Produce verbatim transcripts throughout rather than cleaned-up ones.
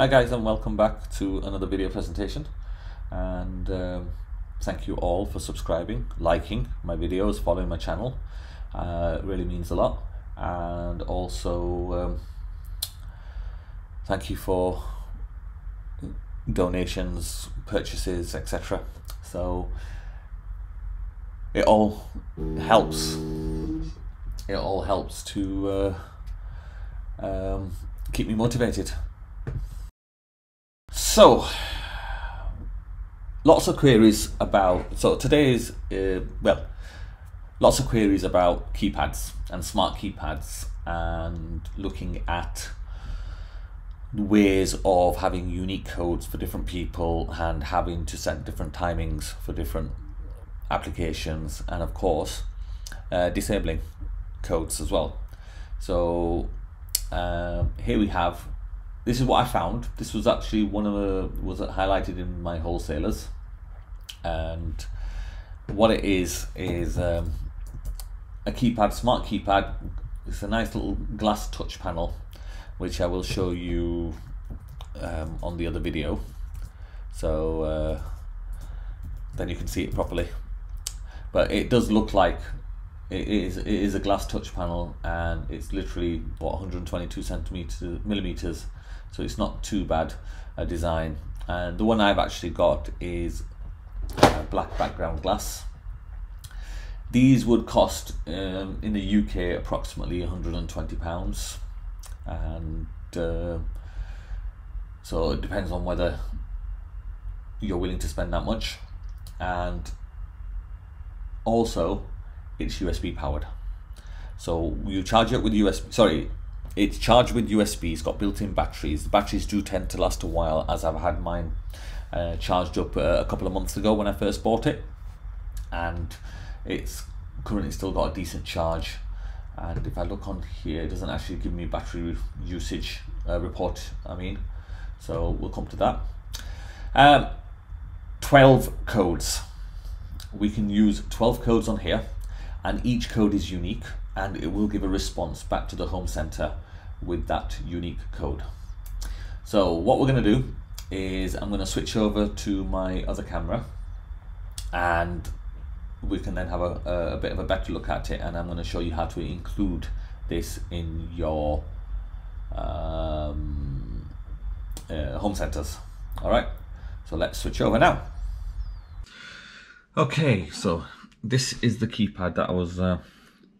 Hi guys, and welcome back to another video presentation, and um, thank you all for subscribing, liking my videos, following my channel. Uh, it really means a lot. And also um, thank you for donations, purchases, etc. So it all helps it all helps to uh, um, keep me motivated. So, lots of queries about, so today's, uh, well, lots of queries about keypads and smart keypads, and looking at ways of having unique codes for different people and having to set different timings for different applications, and of course, uh, disabling codes as well. So, uh, here we have. This is what I found. This was actually one of the was highlighted in my wholesalers, and what it is is um, a keypad, smart keypad. It's a nice little glass touch panel, which I will show you um, on the other video, so uh, then you can see it properly. But it does look like it is it is a glass touch panel, and it's literally what, one hundred twenty-two centimeters millimeters. So it's not too bad a design, and the one I've actually got is uh, black background glass. These would cost um, in the U K approximately one hundred and twenty pounds, and uh, so it depends on whether you're willing to spend that much. And also it's U S B powered, so you charge it with U S B, sorry, it's charged with U S B. It's got built-in batteries. The batteries do tend to last a while, as I've had mine uh, charged up uh, a couple of months ago when I first bought it, and it's currently still got a decent charge. And if I look on here, it doesn't actually give me battery usage uh, report, I mean, so we'll come to that. um, twelve codes, we can use twelve codes on here, and each code is unique, and it will give a response back to the home center with that unique code. So what we're going to do is I'm going to switch over to my other camera, and we can then have a, a bit of a better look at it, and I'm going to show you how to include this in your um, uh, home centers. All right, so let's switch over now. Okay, so this is the keypad that I was uh,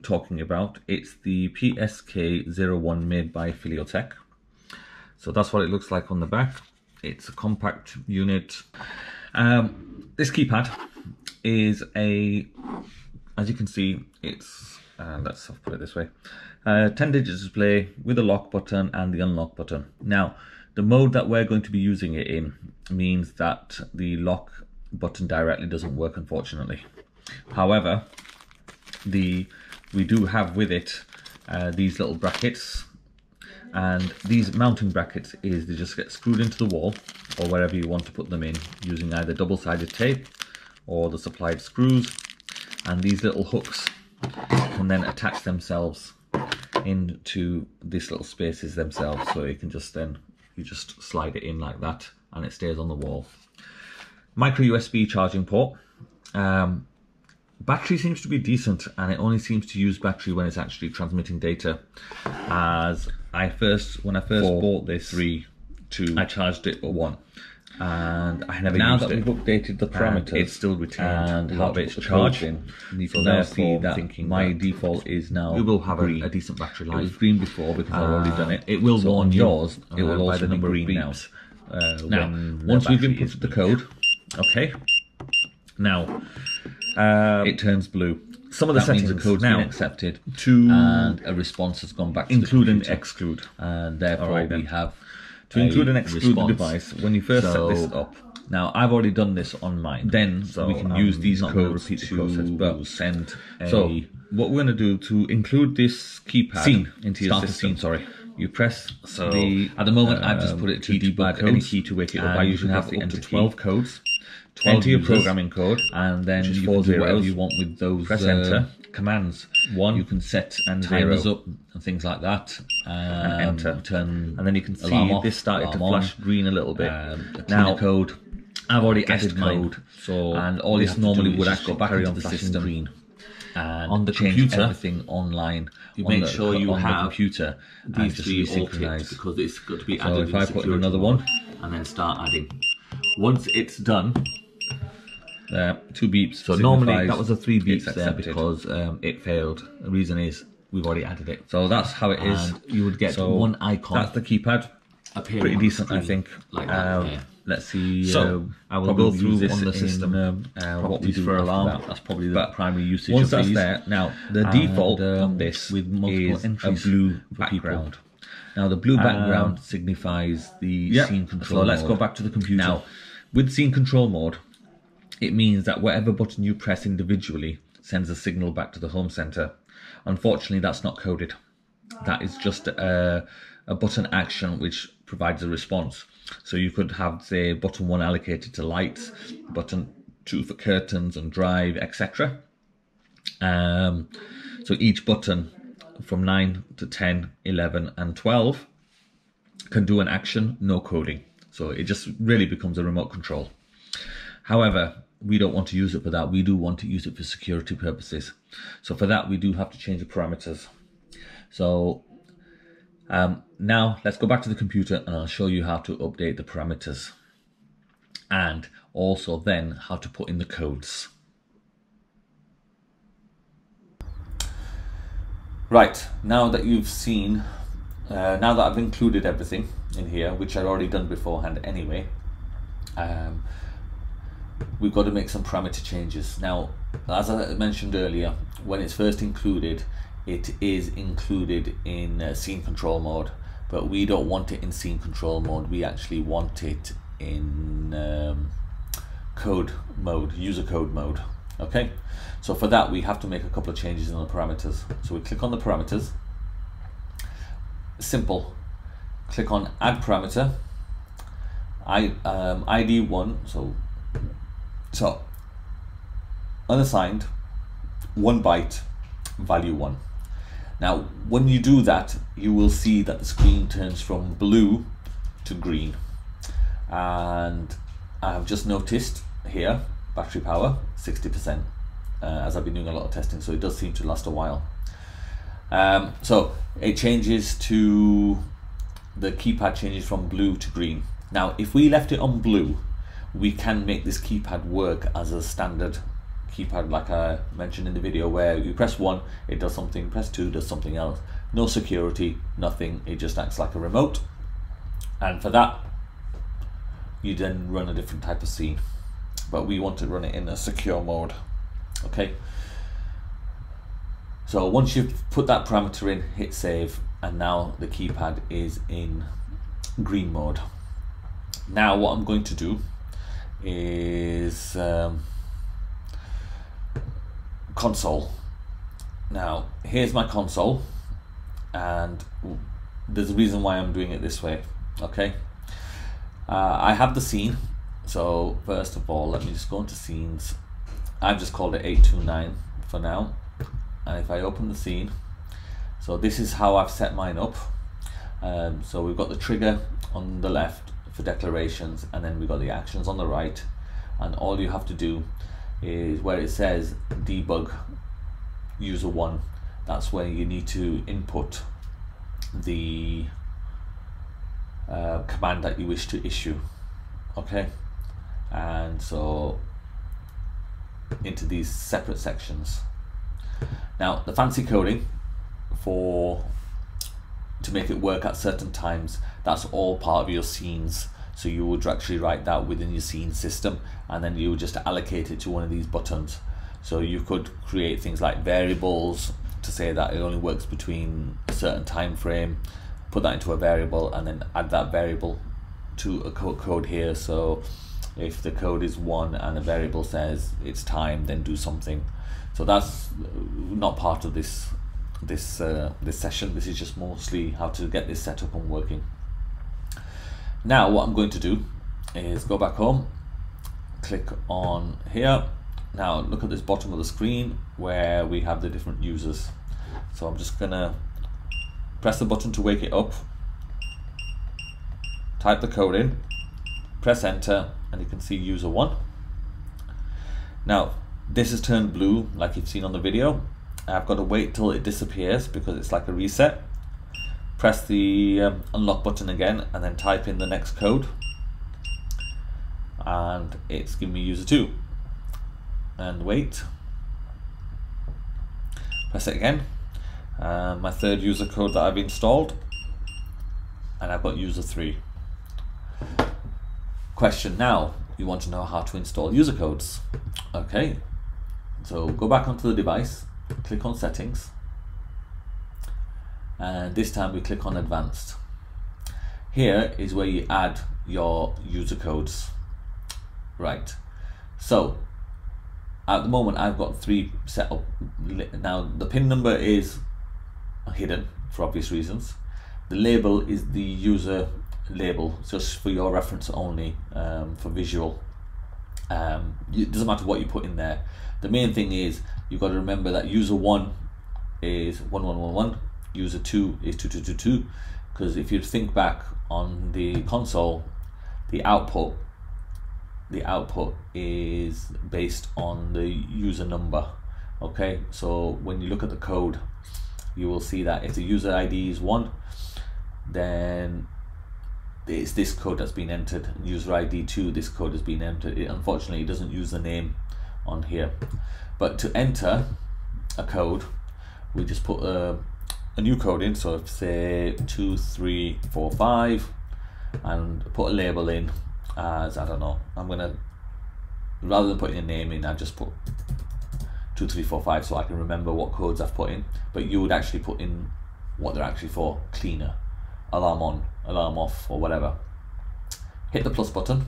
talking about. It's the P S K zero one made by Philio. So that's what it looks like on the back. It's a compact unit. Um, this keypad is a, as you can see, it's, uh, let's put it this way, uh, ten digit display with a lock button and the unlock button. Now, the mode that we're going to be using it in means that the lock button directly doesn't work, unfortunately. However, the we do have with it uh, these little brackets, and these mounting brackets is they just get screwed into the wall or wherever you want to put them in, using either double-sided tape or the supplied screws, and these little hooks can then attach themselves into these little spaces themselves, so you can just then you just slide it in like that and it stays on the wall. Micro U S B charging port. Um, battery seems to be decent, and it only seems to use battery when it's actually transmitting data. As I first, when I first Four, bought this, three, two, I charged it at one, and I never now used that it. We've updated the parameters, it's still retained and how it's charging. You can now see that thinking my that default is now we will have green. A, a decent battery life. It was green before because uh, I've already done it. It will so warn yours. Uh, it will also be green beeps. now. Uh, now, once we've inputted the code, okay. Now. Um, it turns blue. Some of the that settings means the code's now been accepted, to and a response has gone back to include the and exclude, and therefore right, we have to include and exclude response. The device when you first so, set this up. Now I've already done this on mine, then so we can um, use these not codes repeat to process, but send. A so what we're going to do to include this keypad scene into your system. Scene, sorry. You press so the. At the moment, um, I've just put it to debug any key to wake it up. I usually have up to twelve keys. codes. Enter your programming code, and then you can do whatever you want with those. Press uh, enter, commands. One, you can set and timers zero. Up and things like that. Um, and enter. Turn and then you can see off, this started to flash on. Green a little bit. Um, now code. I've already added code, mine, so and all this normally would actually go back into the system green. And on the change computer, everything online. You on make the, sure you on have the computer these three all ticked because it's got to be added. So if I put in another one, and then start adding. Once it's done, there uh, two beeps. So normally that was the three beeps there because um, it failed. The reason is we've already added it. So that's how it is. And you would get so one icon. That's the keypad. Pretty decent, screen, I think. Like um, that. Yeah. Let's see. So uh, I will go through this on the system. Um, uh, what we do for alarm? That. That's probably the but primary usage. Once of that's these. There, now the and, default um, on this with multiple is entries a blue background. Now the blue background um, signifies the yep. scene control. So let's mode. Go back to the computer. Now, with scene control mode, it means that whatever button you press individually sends a signal back to the home center. Unfortunately, that's not coded. That is just a, a button action which provides a response. So you could have, say, button one allocated to lights, button two for curtains and drive, et cetera. Um, so each button from nine to ten, eleven and twelve can do an action, no coding. So it just really becomes a remote control. However, we don't want to use it for that. We do want to use it for security purposes. So for that, we do have to change the parameters. So um, now let's go back to the computer and I'll show you how to update the parameters and also then how to put in the codes. Right, now that you've seen, uh, now that I've included everything in here, which I'd already done beforehand anyway, um, we've got to make some parameter changes. Now, as I mentioned earlier, when it's first included, it is included in uh, scene control mode, but we don't want it in scene control mode. We actually want it in um, code mode, user code mode. Okay, so for that we have to make a couple of changes in the parameters. So we click on the parameters, simple, click on add parameter, I um, I D one, so so unassigned one byte value one. Now, when you do that, you will see that the screen turns from blue to green. And I've just noticed here, battery power, sixty percent, uh, as I've been doing a lot of testing, so it does seem to last a while. Um, so it changes to, the keypad changes from blue to green. Now, if we left it on blue, we can make this keypad work as a standard keypad, like I mentioned in the video, where you press one, it does something, press two, does something else. No security, nothing, it just acts like a remote. And for that, you then run a different type of scene. But we want to run it in a secure mode, okay? So once you've put that parameter in, hit save, and now the keypad is in green mode. Now what I'm going to do is um, console. Now here's my console, and there's a reason why I'm doing it this way, okay? Uh, I have the scene. So first of all, let me just go into scenes. I've just called it eight two nine for now. And if I open the scene, so this is how I've set mine up. Um, so we've got the trigger on the left for declarations, and then we've got the actions on the right. And all you have to do is where it says debug user one, that's where you need to input the uh, command that you wish to issue. Okay, and so into these separate sections. Now the fancy coding for to make it work at certain times, that's all part of your scenes. So you would actually write that within your scene system, and then you would just allocate it to one of these buttons. So you could create things like variables to say that it only works between a certain time frame, put that into a variable, and then add that variable to a code here. So if the code is one and the variable says it's time, then do something. So that's not part of this this uh, this session. This is just mostly how to get this set up and working. Now what I'm going to do is go back home, click on here, Now look at this bottom of the screen where we have the different users. So I'm just gonna press the button to wake it up, type the code in, press enter, and you can see user one. Now this has turned blue like you've seen on the video. I've got to wait till it disappears because it's like a reset. Press the um, unlock button again and then type in the next code, and it's giving me user two. And wait, press it again, uh, my third user code that I've installed, and I've got user three. Question: now you want to know how to install user codes. Okay, so go back onto the device, click on settings, and this time we click on advanced. Here is where you add your user codes. Right, so at the moment I've got three set up. Now the pin number is hidden for obvious reasons. The label is the user label, just for your reference only, um, for visual. Um, it doesn't matter what you put in there. The main thing is you've got to remember that user one is one one one one, user two is two two two two, because if you think back on the console, the output the output is based on the user number. Okay, so when you look at the code, you will see that if the user I D is one, then it's this code that's been entered. User I D two, this code has been entered. It, unfortunately, it doesn't use the name on here. But to enter a code, we just put a, a new code in. So if, say two three four five, and put a label in as, I don't know, I'm gonna, rather than putting a name in, I just put two three four five so I can remember what codes I've put in. But you would actually put in what they're actually for: cleaner, alarm on, alarm off, or whatever. Hit the plus button.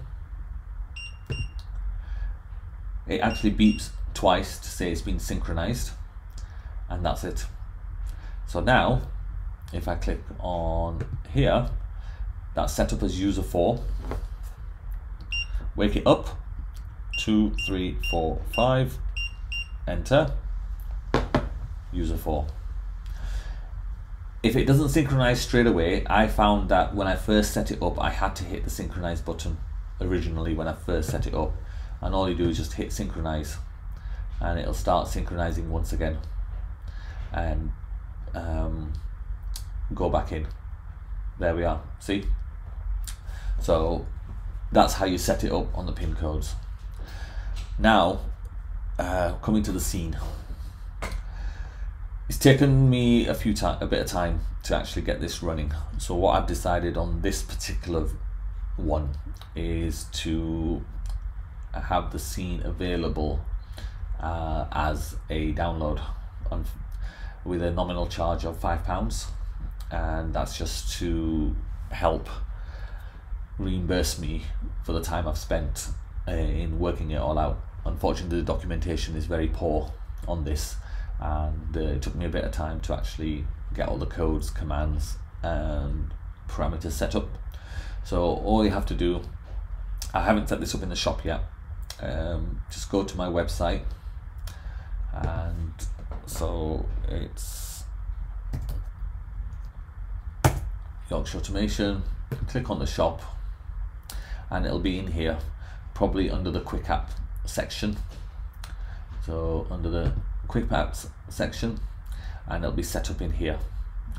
It actually beeps twice to say it's been synchronized, and that's it. So now if I click on here, that's set up as user four. Wake it up, two three four five, enter, user four. If it doesn't synchronize straight away, I found that when I first set it up, I had to hit the synchronize button originally when I first set it up. And all you do is just hit synchronize, and it'll start synchronizing once again. And um, go back in. There we are, see? So that's how you set it up on the pin codes. Now, uh, coming to the scene. It's taken me a few time, a bit of time to actually get this running. So what I've decided on this particular one is to have the scene available uh, as a download on, with a nominal charge of five pounds, and that's just to help reimburse me for the time I've spent uh, in working it all out. Unfortunately, the documentation is very poor on this, and uh, it took me a bit of time to actually get all the codes, commands, and parameters set up. So all you have to do, I haven't set this up in the shop yet, um, just go to my website, and so it's Yorkshire Automation, click on the shop, and it'll be in here, probably under the quick app section. So under the quick apps section, and it'll be set up in here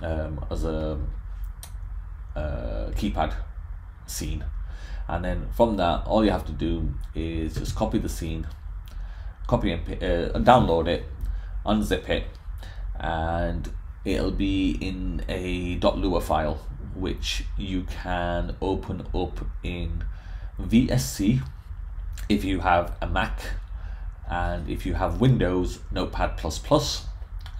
um, as a, a keypad scene. And then from that, all you have to do is just copy the scene, copy and uh, download it, unzip it, and it'll be in a .lua file, which you can open up in V S C if you have a Mac, and if you have Windows, Notepad plus plus,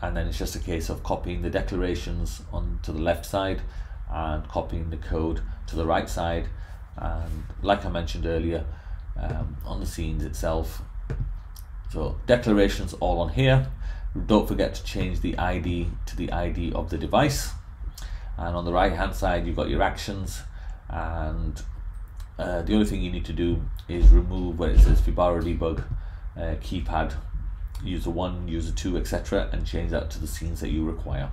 and then it's just a case of copying the declarations onto the left side and copying the code to the right side. And like I mentioned earlier, um, on the scenes itself, so declarations all on here. Don't forget to change the I D to the I D of the device, and on the right hand side you've got your actions, and uh, the only thing you need to do is remove where it says Fibaro debug uh, keypad, user one, user two, et cetera, and change that to the scenes that you require.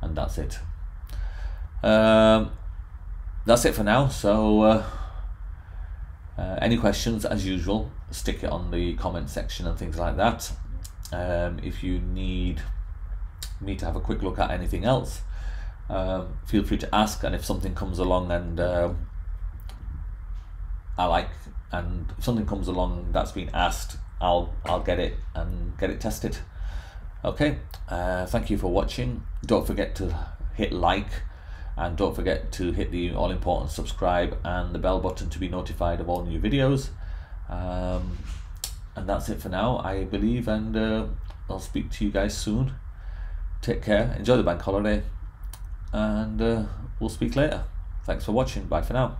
And that's it. Um, that's it for now. So uh, uh, any questions, as usual, stick it on the comment section and things like that. Um, if you need me to have a quick look at anything else, um, feel free to ask, and if something comes along and uh, I like, and if something comes along that's been asked, I'll I'll get it and get it tested. Okay, uh, thank you for watching. Don't forget to hit like, and don't forget to hit the all-important subscribe and the bell button to be notified of all new videos. Um, and that's it for now, I believe, and uh, I'll speak to you guys soon. Take care, enjoy the bank holiday, and uh, we'll speak later. Thanks for watching, bye for now.